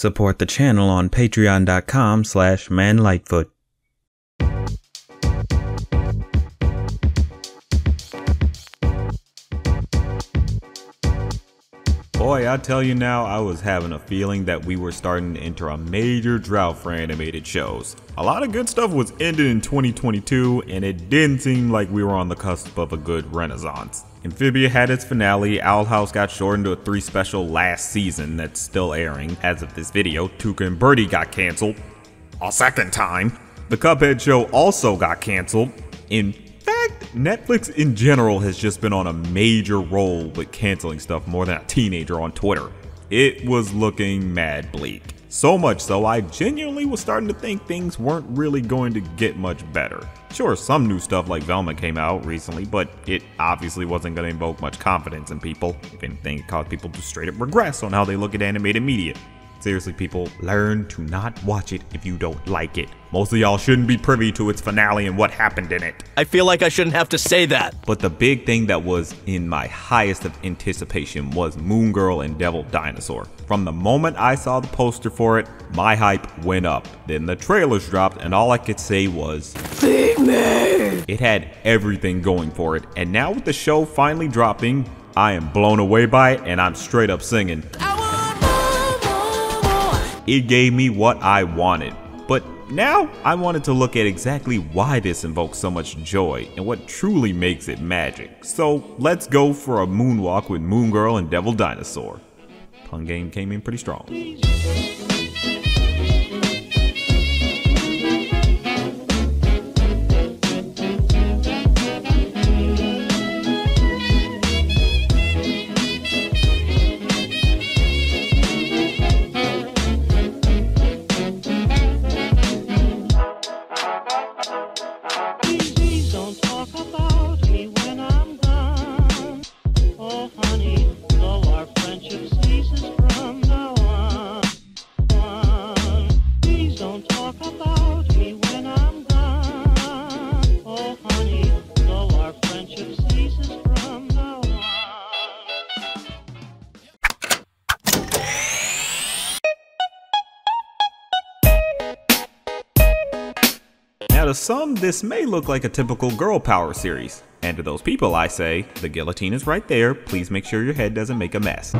Support the channel on patreon.com/manlightfoot. Boy, I tell you now, I was having a feeling that we were starting to enter a major drought for animated shows. A lot of good stuff was ended in 2022, and it didn't seem like we were on the cusp of a good renaissance. Amphibia had its finale, Owl House got shortened to a 3-special last season that's still airing as of this video, Tuca and Birdie got cancelled a second time, the Cuphead Show also got cancelled. In fact, Netflix in general has just been on a major roll with canceling stuff more than a teenager on Twitter. It was looking mad bleak. So much so, I genuinely was starting to think things weren't really going to get much better. Sure, some new stuff like Velma came out recently, but it obviously wasn't going to invoke much confidence in people. If anything, it caused people to straight up regress on how they look at animated media. Seriously, people, learn to not watch it if you don't like it. Most of y'all shouldn't be privy to its finale and what happened in it. I feel like I shouldn't have to say that. But the big thing that was in my highest of anticipation was Moon Girl and Devil Dinosaur. From the moment I saw the poster for it, my hype went up. Then the trailers dropped and all I could say was, "Feed me!" It had everything going for it. And now with the show finally dropping, I am blown away by it and I'm straight up singing. It gave me what I wanted, but now I wanted to look at exactly why this invokes so much joy and what truly makes it magic. So let's go for a moonwalk with Moon Girl and Devil Dinosaur. Pun game came in pretty strong. Now to some, this may look like a typical girl power series, and to those people I say, the guillotine is right there, please make sure your head doesn't make a mess.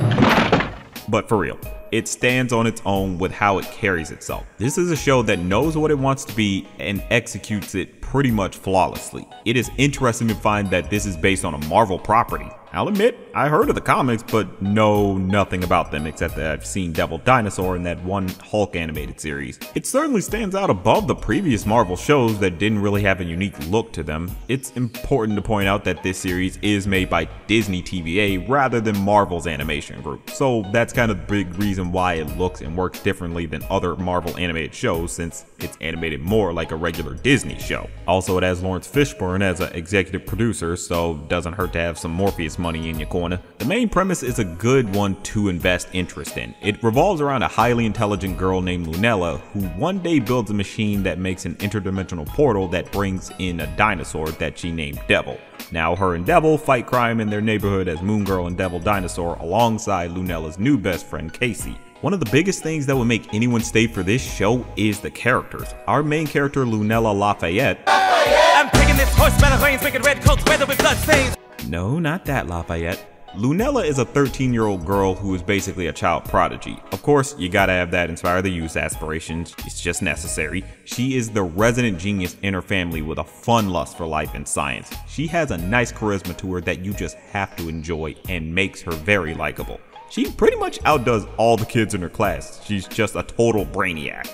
But for real, it stands on its own with how it carries itself. This is a show that knows what it wants to be and executes it pretty much flawlessly. It is interesting to find that this is based on a Marvel property. I'll admit, I heard of the comics, but know nothing about them except that I've seen Devil Dinosaur in that one Hulk animated series. It certainly stands out above the previous Marvel shows that didn't really have a unique look to them. It's important to point out that this series is made by Disney TVA rather than Marvel's animation group, so that's kind of the big reason why it looks and works differently than other Marvel animated shows, since it's animated more like a regular Disney show. Also, it has Lawrence Fishburne as an executive producer, so doesn't hurt to have some Morpheus money in your corner. The main premise is a good one to invest interest in. It revolves around a highly intelligent girl named Lunella who one day builds a machine that makes an interdimensional portal that brings in a dinosaur that she named Devil. Now her and Devil fight crime in their neighborhood as Moon Girl and Devil Dinosaur alongside Lunella's new best friend Casey. One of the biggest things that would make anyone stay for this show is the characters. Our main character Lunella Lafayette. I'm taking this horse by the reins, making red coats weather with blood stains. No, not that Lafayette. Lunella is a 13-year-old girl who is basically a child prodigy. Of course, you gotta have that inspire the youth aspirations, it's just necessary. She is the resident genius in her family with a fun lust for life and science. She has a nice charisma to her that you just have to enjoy and makes her very likable. She pretty much outdoes all the kids in her class. She's just a total brainiac.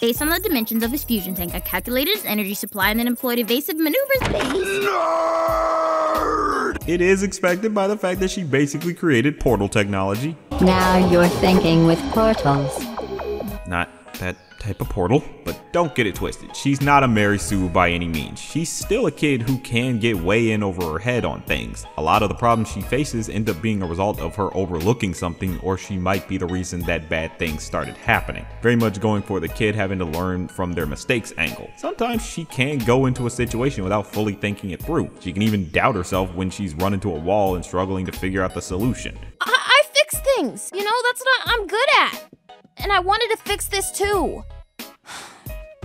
Based on the dimensions of his fusion tank, I calculated his energy supply and then employed evasive maneuvers. It is expected by the fact that she basically created portal technology. Now you're thinking with portals. Not that type of portal, but don't get it twisted. She's not a Mary Sue by any means. She's still a kid who can get way in over her head on things. A lot of the problems she faces end up being a result of her overlooking something, or she might be the reason that bad things started happening. Very much going for the kid having to learn from their mistakes angle. Sometimes she can go into a situation without fully thinking it through. She can even doubt herself when she's run into a wall and struggling to figure out the solution. I fix things, you know, that's what I'm good at. And I wanted to fix this too.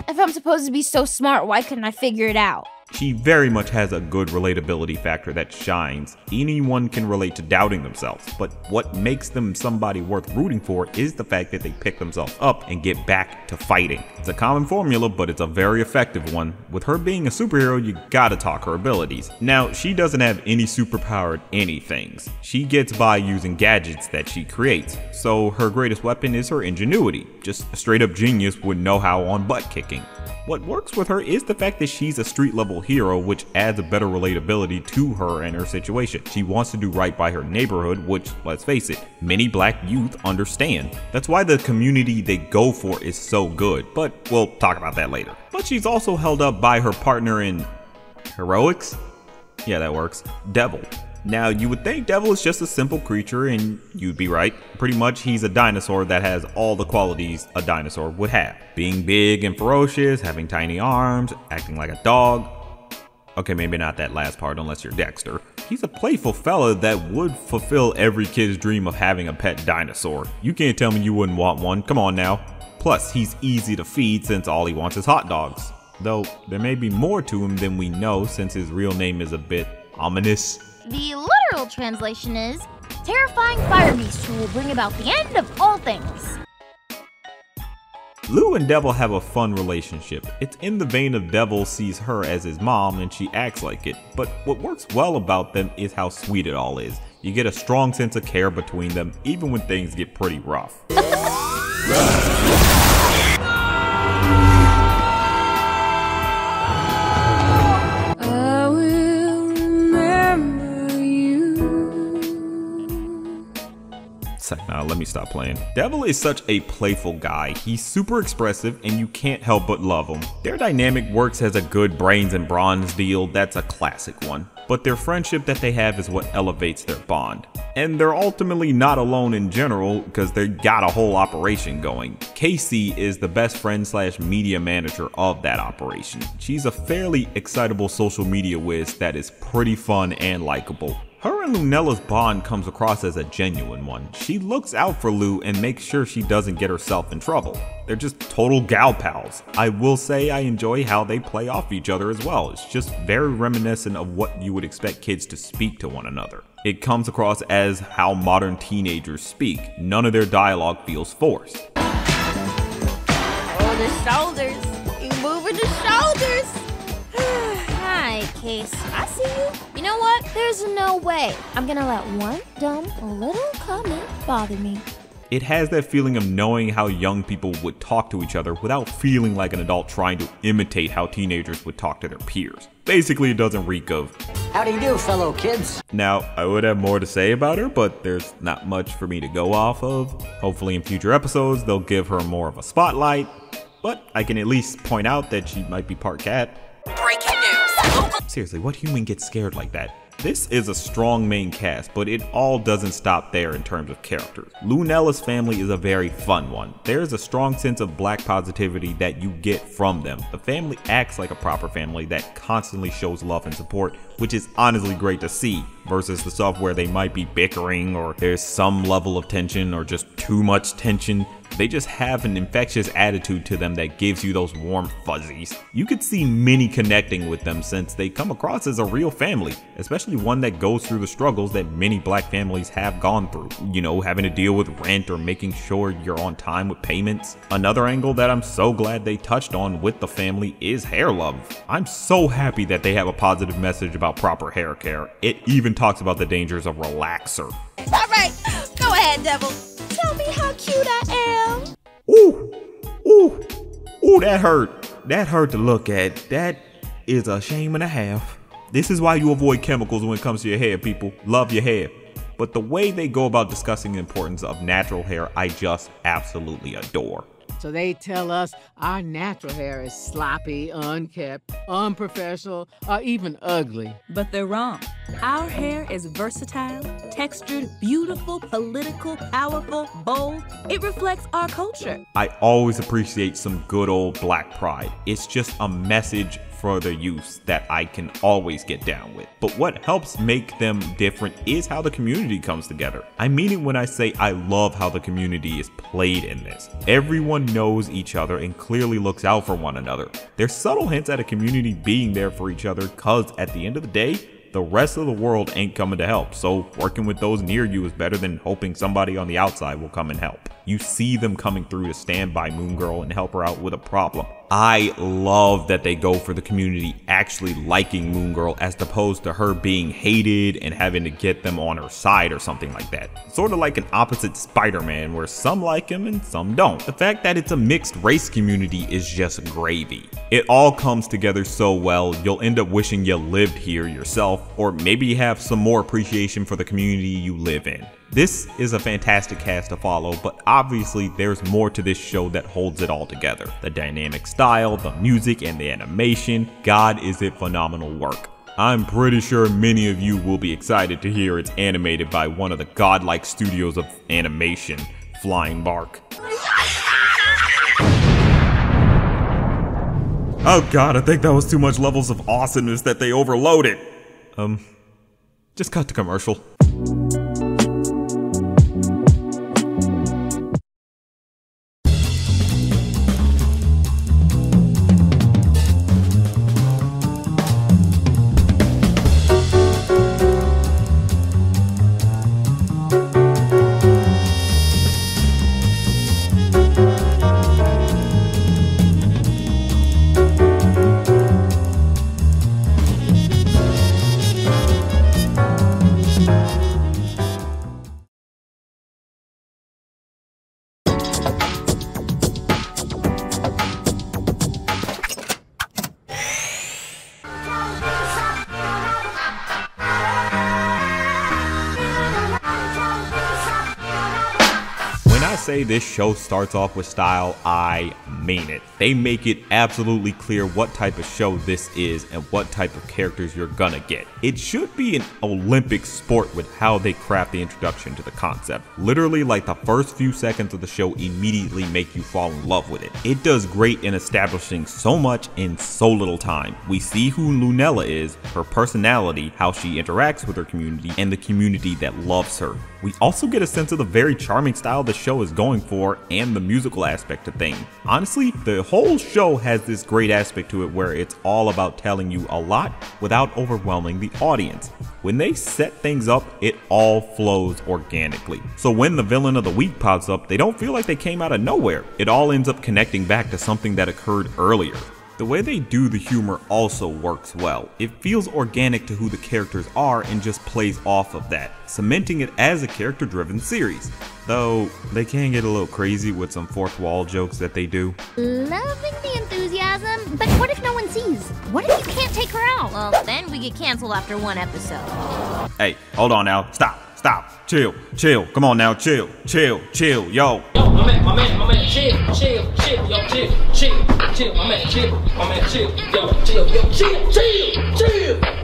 If I'm supposed to be so smart, why couldn't I figure it out? She very much has a good relatability factor that shines. Anyone can relate to doubting themselves, but what makes them somebody worth rooting for is the fact that they pick themselves up and get back to fighting. It's a common formula, but it's a very effective one. With her being a superhero, you gotta talk her abilities. Now, she doesn't have any superpowered anythings. She gets by using gadgets that she creates, so her greatest weapon is her ingenuity. Just a straight up genius with know-how on butt kicking. What works with her is the fact that she's a street level hero, which adds a better relatability to her and her situation. She wants to do right by her neighborhood, which, let's face it, many black youth understand. That's why the community they go for is so good, but we'll talk about that later. But she's also held up by her partner in heroics? Yeah, that works. Devil. Now, you would think Devil is just a simple creature, and you'd be right. Pretty much, he's a dinosaur that has all the qualities a dinosaur would have. Being big and ferocious, having tiny arms, acting like a dog. Okay, maybe not that last part, unless you're Dexter. He's a playful fella that would fulfill every kid's dream of having a pet dinosaur. You can't tell me you wouldn't want one, come on now. Plus, he's easy to feed since all he wants is hot dogs. Though, there may be more to him than we know since his real name is a bit ominous. The literal translation is, terrifying fire beast who will bring about the end of all things. Lou and Devil have a fun relationship. It's in the vein of Devil sees her as his mom and she acts like it, but what works well about them is how sweet it all is. You get a strong sense of care between them, even when things get pretty rough. Now, let me stop playing. Devil is such a playful guy. He's super expressive and you can't help but love him. Their dynamic works as a good brains and bronze deal. That's a classic one. But their friendship that they have is what elevates their bond. And they're ultimately not alone in general because they got a whole operation going. Casey is the best friend slash media manager of that operation. She's a fairly excitable social media whiz that is pretty fun and likable. Her and Lunella's bond comes across as a genuine one. She looks out for Lou and makes sure she doesn't get herself in trouble. They're just total gal pals. I will say I enjoy how they play off each other as well. It's just very reminiscent of what you would expect kids to speak to one another. It comes across as how modern teenagers speak. None of their dialogue feels forced. Oh, the shoulders. You're moving the shoulders. Case, I see you. You know what? There's no way I'm gonna let one dumb little comment bother me. It has that feeling of knowing how young people would talk to each other without feeling like an adult trying to imitate how teenagers would talk to their peers. Basically, it doesn't reek of, how do you do, fellow kids? Now, I would have more to say about her, but there's not much for me to go off of. Hopefully in future episodes, they'll give her more of a spotlight, but I can at least point out that she might be part cat. Breaking news. Seriously, what human gets scared like that? This is a strong main cast, but it all doesn't stop there in terms of characters. Lunella's family is a very fun one. There's a strong sense of black positivity that you get from them. The family acts like a proper family that constantly shows love and support, which is honestly great to see, versus the stuff where they might be bickering or there's some level of tension or just too much tension. They just have an infectious attitude to them that gives you those warm fuzzies. You could see Minnie connecting with them since they come across as a real family, especially one that goes through the struggles that many black families have gone through. You know, having to deal with rent or making sure you're on time with payments. Another angle that I'm so glad they touched on with the family is hair love. I'm so happy that they have a positive message about proper hair care. It even talks about the dangers of relaxer. All right, go ahead, Devil. Tell me how cute I am. Ooh, ooh, ooh, that hurt. That hurt to look at. That is a shame and a half. This is why you avoid chemicals when it comes to your hair, people. Love your hair. But the way they go about discussing the importance of natural hair, I just absolutely adore. So they tell us our natural hair is sloppy, unkept, unprofessional, or even ugly. But they're wrong. Our hair is versatile, textured, beautiful, political, powerful, bold. It reflects our culture. I always appreciate some good old black pride. It's just a message further use that I can always get down with. But what helps make them different is how the community comes together. I mean it when I say I love how the community is played in this. Everyone knows each other and clearly looks out for one another. There's subtle hints at a community being there for each other, cause at the end of the day, the rest of the world ain't coming to help, so working with those near you is better than hoping somebody on the outside will come and help. You see them coming through to stand by Moon Girl and help her out with a problem. I love that they go for the community actually liking Moon Girl as opposed to her being hated and having to get them on her side or something like that. Sort of like an opposite Spider-Man where some like him and some don't. The fact that it's a mixed race community is just gravy. It all comes together so well, you'll end up wishing you lived here yourself, or maybe have some more appreciation for the community you live in. This is a fantastic cast to follow, but obviously there's more to this show that holds it all together. The dynamic style, the music, and the animation, God is it phenomenal work. I'm pretty sure many of you will be excited to hear it's animated by one of the godlike studios of animation, Flying Bark. Oh god, I think that was too much levels of awesomeness that they overloaded. Just cut to commercial. This show starts off with style, I mean it. They make it absolutely clear what type of show this is and what type of characters you're gonna get. It should be an Olympic sport with how they craft the introduction to the concept. Literally, like the first few seconds of the show immediately make you fall in love with it. It does great in establishing so much in so little time. We see who Lunella is, her personality, how she interacts with her community, and the community that loves her. We also get a sense of the very charming style the show is going for and the musical aspect of things. Honestly, the whole show has this great aspect to it where it's all about telling you a lot without overwhelming the audience. When they set things up, it all flows organically. So when the villain of the week pops up, they don't feel like they came out of nowhere. It all ends up connecting back to something that occurred earlier. The way they do the humor also works well. It feels organic to who the characters are and just plays off of that, cementing it as a character-driven series. Though, they can get a little crazy with some fourth wall jokes that they do. Loving the enthusiasm, but what if no one sees? What if you can't take her out? Well, then we get canceled after one episode. Hey, hold on now, stop, chill, come on now, chill, yo. Yo, my man, chill, yo, chill, my man, chill, yo, chill, my man.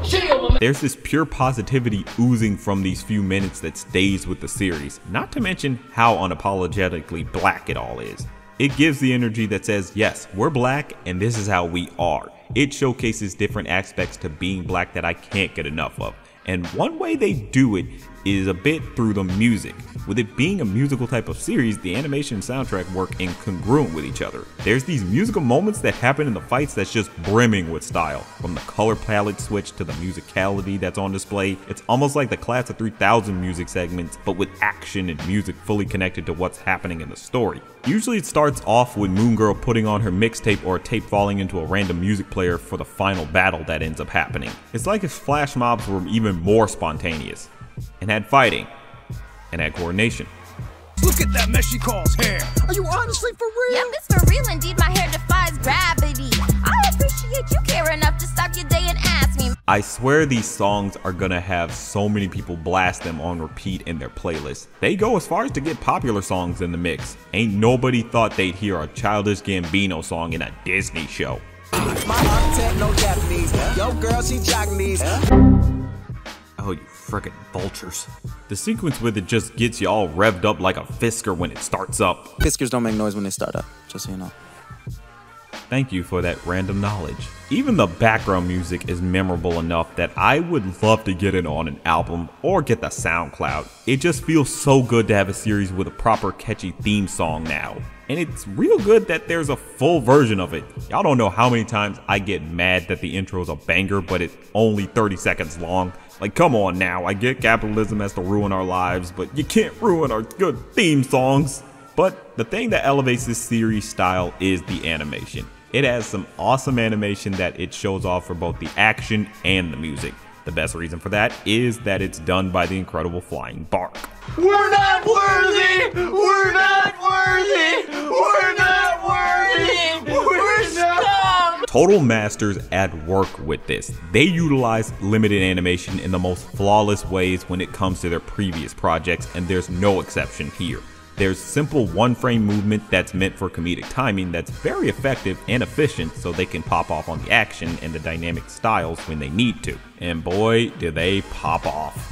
There's this pure positivity oozing from these few minutes that stays with the series, not to mention how unapologetically black it all is. It gives the energy that says, yes, we're black and this is how we are. It showcases different aspects to being black that I can't get enough of. And one way they do it is a bit through the music. With it being a musical type of series, the animation and soundtrack work incongruent with each other. There's these musical moments that happen in the fights that's just brimming with style. From the color palette switch to the musicality that's on display, it's almost like the Class of 3000 music segments, but with action and music fully connected to what's happening in the story. Usually it starts off with Moon Girl putting on her mixtape or a tape falling into a random music player for the final battle that ends up happening. It's like if flash mobs were even more spontaneous, and had fighting, and had coordination. Look at that mess she calls hair! Are you honestly for real? Yep, it's for real indeed, my hair defies gravity. I appreciate you care enough to stop your day and ask me. I swear these songs are gonna have so many people blast them on repeat in their playlists. They go as far as to get popular songs in the mix. Ain't nobody thought they'd hear a Childish Gambino song in a Disney show. My architect, no Japanese. Yo girl, she Japanese. Oh, you frickin' vultures. The sequence with it just gets you all revved up like a Fisker when it starts up. Fiskers don't make noise when they start up, just so you know. Thank you for that random knowledge. Even the background music is memorable enough that I would love to get it on an album or get the SoundCloud. It just feels so good to have a series with a proper catchy theme song now. And it's real good that there's a full version of it. Y'all don't know how many times I get mad that the intro is a banger, but it's only 30 seconds long. Like, come on now, I get capitalism has to ruin our lives, but you can't ruin our good theme songs. But the thing that elevates this series style is the animation. It has some awesome animation that it shows off for both the action and the music. The best reason for that is that it's done by the incredible Flying Bark. We're not worthy! We're not worthy! We're not worthy! We're stuck! Total masters at work with this. They utilize limited animation in the most flawless ways when it comes to their previous projects, and there's no exception here. There's simple one-frame movement that's meant for comedic timing that's very effective and efficient so they can pop off on the action and the dynamic styles when they need to. And boy, do they pop off.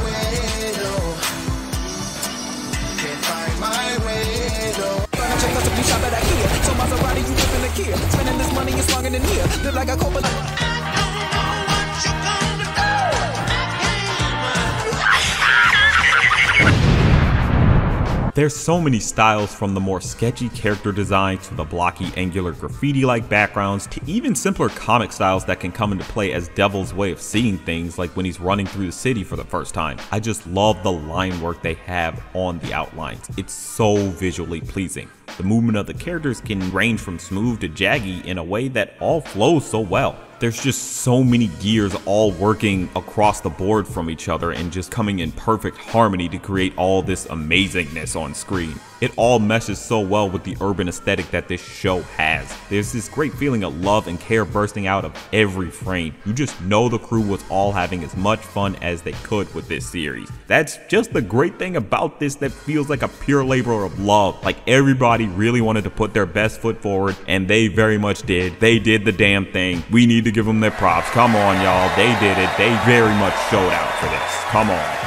There's so many styles, from the more sketchy character design to the blocky, angular, graffiti-like backgrounds to even simpler comic styles that can come into play as Devil's way of seeing things, like when he's running through the city for the first time. I just love the line work they have on the outlines. It's so visually pleasing. The movement of the characters can range from smooth to jaggy in a way that all flows so well. There's just so many gears all working across the board from each other and just coming in perfect harmony to create all this amazingness on screen. It all meshes so well with the urban aesthetic that this show has. There's this great feeling of love and care bursting out of every frame. You just know the crew was all having as much fun as they could with this series. That's just the great thing about this that feels like a pure labor of love. Like, everybody really wanted to put their best foot forward, and they very much did. They did the damn thing. We need to give them their props. Come on, y'all. They did it. They very much showed out for this. Come on.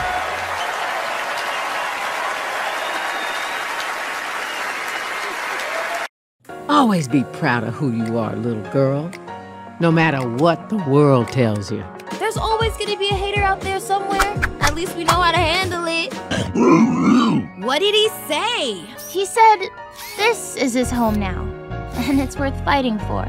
Always be proud of who you are, little girl. No matter what the world tells you. There's always gonna be a hater out there somewhere. At least we know how to handle it. What did he say? He said, this is his home now, and it's worth fighting for.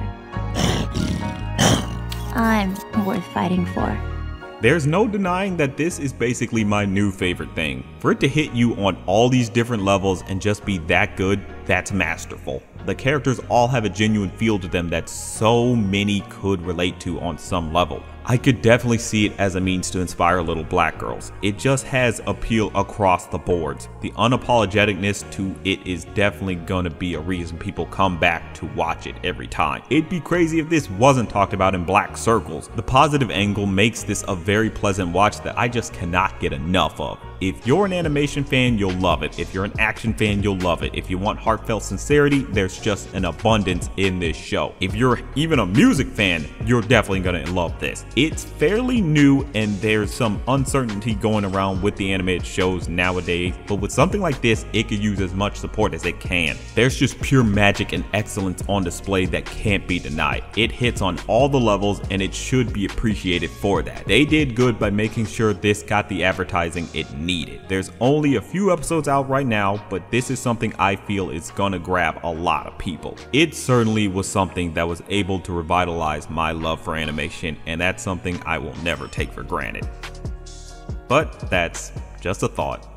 I'm worth fighting for. There's no denying that this is basically my new favorite thing. For it to hit you on all these different levels and just be that good, that's masterful. The characters all have a genuine feel to them that so many could relate to on some level. I could definitely see it as a means to inspire little black girls. It just has appeal across the boards. The unapologeticness to it is definitely gonna be a reason people come back to watch it every time. It'd be crazy if this wasn't talked about in black circles. The positive angle makes this a very pleasant watch that I just cannot get enough of. If you're an animation fan, you'll love it. If you're an action fan, you'll love it. If you want heartfelt sincerity, there's just an abundance in this show. If you're even a music fan, you're definitely gonna love this. It's fairly new, and there's some uncertainty going around with the animated shows nowadays, but with something like this, it could use as much support as it can. There's just pure magic and excellence on display that can't be denied. It hits on all the levels, and it should be appreciated for that. They did good by making sure this got the advertising it needed. There's only a few episodes out right now, but this is something I feel is gonna grab a lot of people. It certainly was something that was able to revitalize my love for animation, and that's something I will never take for granted. But that's just a thought.